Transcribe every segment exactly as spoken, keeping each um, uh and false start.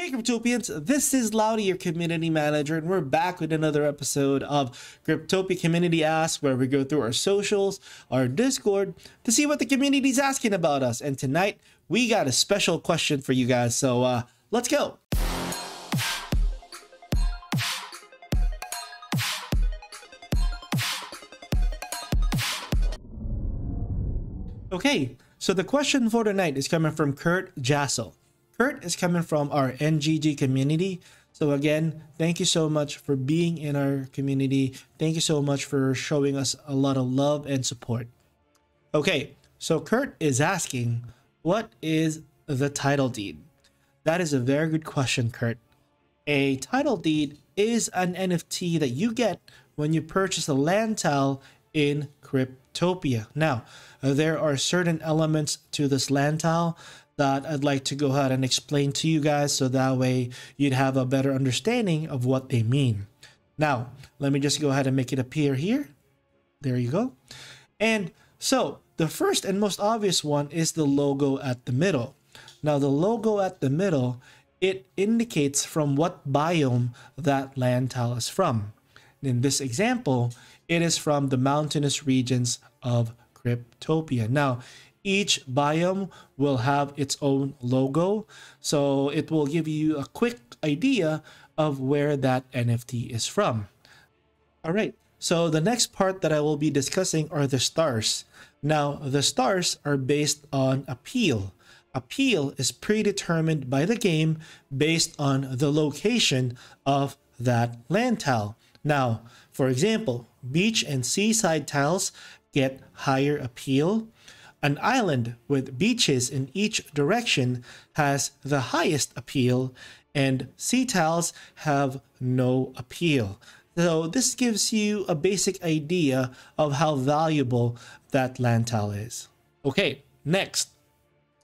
Hey Cryptopians, this is Loudy, your community manager, and we're back with another episode of Cryptopia Community Ask, where we go through our socials, our Discord, to see what the community's asking about us. And tonight we got a special question for you guys, so uh let's go. Okay, so the question for tonight is coming from Kurt Jassel. Kurt is coming from our N G G community. So again, thank you so much for being in our community. Thank you so much for showing us a lot of love and support. Okay, so Kurt is asking, what is the title deed? That is a very good question, Kurt. A title deed is an N F T that you get when you purchase a land tile in Cryptopia. Now, there are certain elements to this land tile that I'd like to go ahead and explain to you guys, so that way you'd have a better understanding of what they mean. Now, let me just go ahead and make it appear here. There you go. And so the first and most obvious one is the logo at the middle. Now, the logo at the middle, it indicates from what biome that land tile is from. In this example, it is from the mountainous regions of Cryptopia. Now, each biome will have its own logo, so it will give you a quick idea of where that N F T is from. All right, so the next part that I will be discussing are the stars. Now, the stars are based on appeal. Appeal is predetermined by the game based on the location of that land tile. Now, for example, beach and seaside tiles get higher appeal. An island with beaches in each direction has the highest appeal, and sea tiles have no appeal. So this gives you a basic idea of how valuable that land tile is. Okay, next.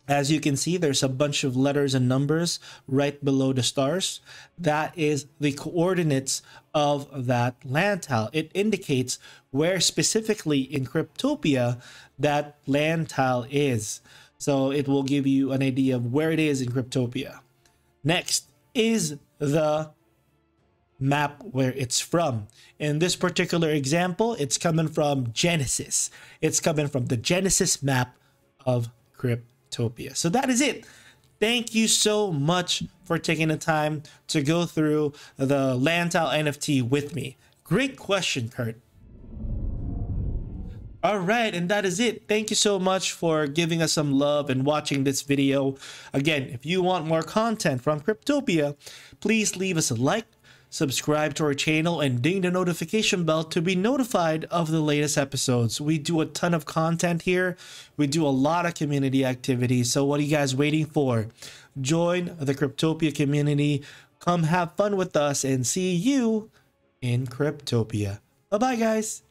As you can see, there's a bunch of letters and numbers right below the stars. That is the coordinates of that land tile. It indicates where specifically in Cryptopia that land tile is. So it will give you an idea of where it is in Cryptopia. Next is the map where it's from. In this particular example, it's coming from Genesis. It's coming from the Genesis map of Cryptopia. So that is it. Thank you so much for taking the time to go through the land tile N F T with me. Great question, Kurt. All right, and that is it. Thank you so much for giving us some love and watching this video. Again, if you want more content from Cryptopia, please leave us a like, subscribe to our channel, and ding the notification bell to be notified of the latest episodes. We do a ton of content here. We do a lot of community activities. So what are you guys waiting for? Join the Cryptopia community. Come have fun with us, and see you in Cryptopia. Bye-bye, guys.